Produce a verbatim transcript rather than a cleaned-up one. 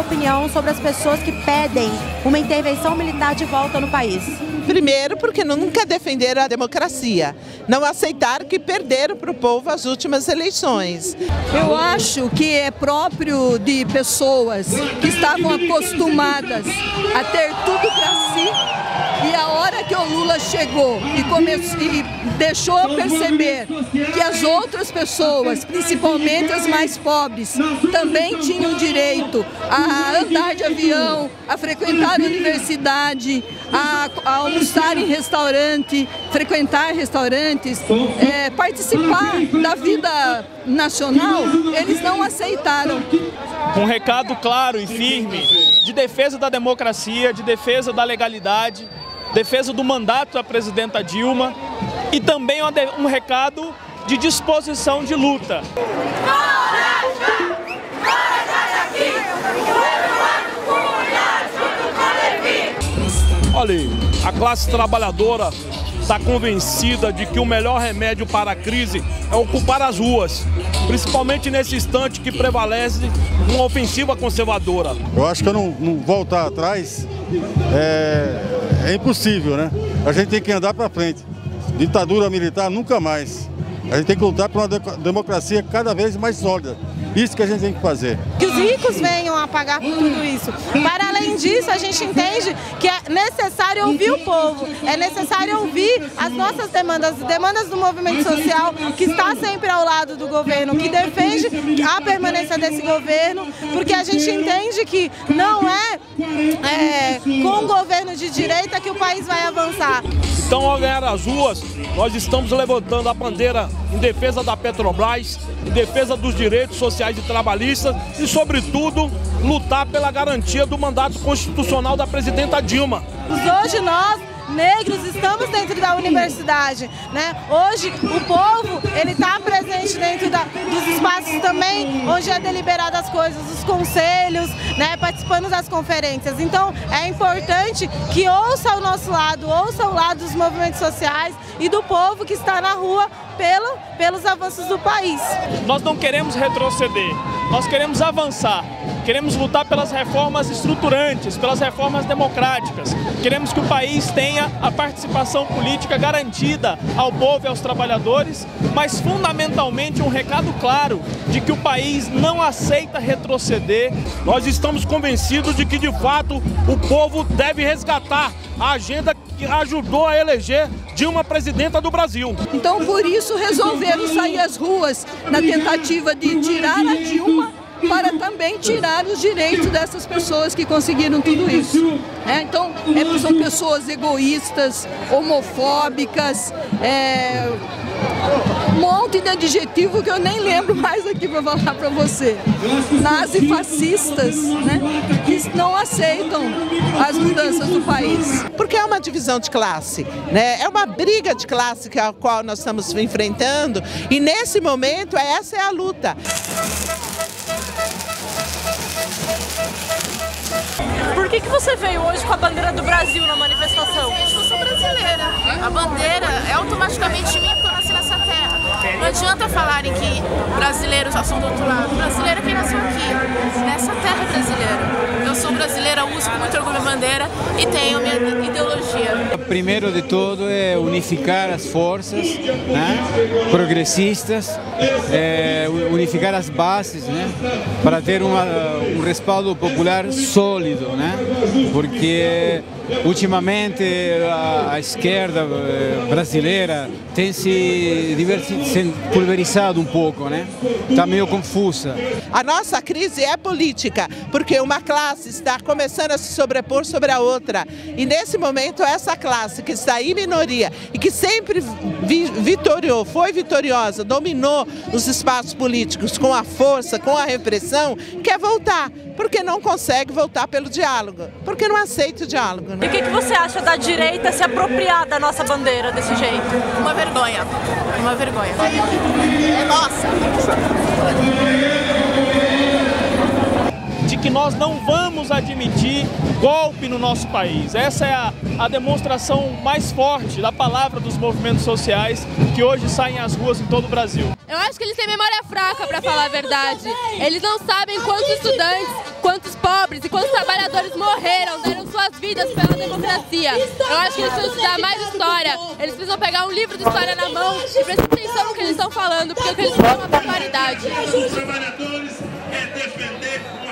sua opinião sobre as pessoas que pedem uma intervenção militar de volta no país? Primeiro, porque nunca defenderam a democracia, não aceitaram que perderam para o povo as últimas eleições. Eu acho que é próprio de pessoas que estavam acostumadas a ter tudo para si e a hora que o Lula chegou e, começou, e deixou perceber que as outras pessoas, principalmente as mais pobres, também tinham direito a andar de avião, a frequentar a universidade, a, a almoçar em restaurante, frequentar restaurantes, é, participar da vida nacional, eles não aceitaram. Um recado claro e firme de defesa da democracia, de defesa da legalidade, defesa do mandato da presidenta Dilma e também um recado de disposição de luta. Olha, a classe trabalhadora está convencida de que o melhor remédio para a crise é ocupar as ruas, principalmente nesse instante que prevalece uma ofensiva conservadora. Eu acho que não, não voltar atrás é, é impossível, né? A gente tem que andar para frente. Ditadura militar nunca mais. A gente tem que lutar por uma democracia cada vez mais sólida. Isso que a gente tem que fazer. Que os ricos venham a pagar por tudo isso. Para além disso, a gente entende que é necessário ouvir o povo, é necessário ouvir as nossas demandas, as demandas do movimento social, que está sempre ao lado do governo, que defende a permanência desse governo, porque a gente entende que não é, é com o governo de direita que o país vai avançar. Então, ao ganhar as ruas, nós estamos levantando a bandeira em defesa da Petrobras, em defesa dos direitos sociais e trabalhistas e, sobretudo, lutar pela garantia do mandato constitucional da presidenta Dilma. Hoje nós, negros, estamos dentro da universidade, né? Hoje o povo ele está presente dentro da, dos espaços também onde é deliberada as coisas, os conselhos, né? Participando das conferências. Então é importante que ouça o nosso lado, ouça o lado dos movimentos sociais e do povo que está na rua pelo, pelos avanços do país. Nós não queremos retroceder, nós queremos avançar. Queremos lutar pelas reformas estruturantes, pelas reformas democráticas. Queremos que o país tenha a participação política garantida ao povo e aos trabalhadores, mas fundamentalmente um recado claro de que o país não aceita retroceder. Nós estamos convencidos de que, de fato, o povo deve resgatar a agenda que ajudou a eleger Dilma presidenta do Brasil. Então, por isso, resolveram sair às ruas na tentativa de tirar a Dilma para também tirar os direitos dessas pessoas que conseguiram tudo isso. É, então, é, são pessoas egoístas, homofóbicas, é, um monte de adjetivo que eu nem lembro mais aqui para falar para você. Nazifascistas, né, que não aceitam as mudanças do país. Porque é uma divisão de classe, né? É uma briga de classe que a qual nós estamos enfrentando e nesse momento essa é a luta. Por que que você veio hoje com a bandeira do Brasil na manifestação? Eu sou brasileira. A bandeira é automaticamente minha porque eu nasci nessa terra. Não adianta falarem que brasileiros já são do outro lado. Brasileiro é quem nasceu aqui, nessa terra brasileira. Eu sou brasileira, uso com muito orgulho a bandeira e tenho minha ideologia. Primeiro de tudo é unificar as forças, né, progressistas, é, unificar as bases, né, para ter uma, um respaldo popular sólido, né, porque ultimamente a, a esquerda brasileira tem se divertido, pulverizado um pouco, né? Está meio confusa. A nossa crise é política, porque uma classe está começando a se sobrepor sobre a outra. E nesse momento, essa classe que está em minoria e que sempre vi, vitoriou, foi vitoriosa, dominou os espaços políticos com a força, com a repressão, quer voltar, porque não consegue voltar pelo diálogo, porque não aceita o diálogo. Né? E o que, que você acha da direita se apropriar da nossa bandeira desse jeito? Uma vergonha, uma vergonha. É nossa! De que nós não vamos admitir golpe no nosso país. Essa é a, a demonstração mais forte da palavra dos movimentos sociais que hoje saem às ruas em todo o Brasil. Eu acho que eles têm memória fraca, para falar a verdade. Eles não sabem quantos estudantes quantos pobres e quantos trabalhadores morreram, deram suas vidas pela democracia. Eu acho que eles precisam estudar mais história, eles precisam pegar um livro de história na mão e prestar atenção no que eles estão falando, porque o que eles falam é uma barbaridade. Os trabalhadores é defender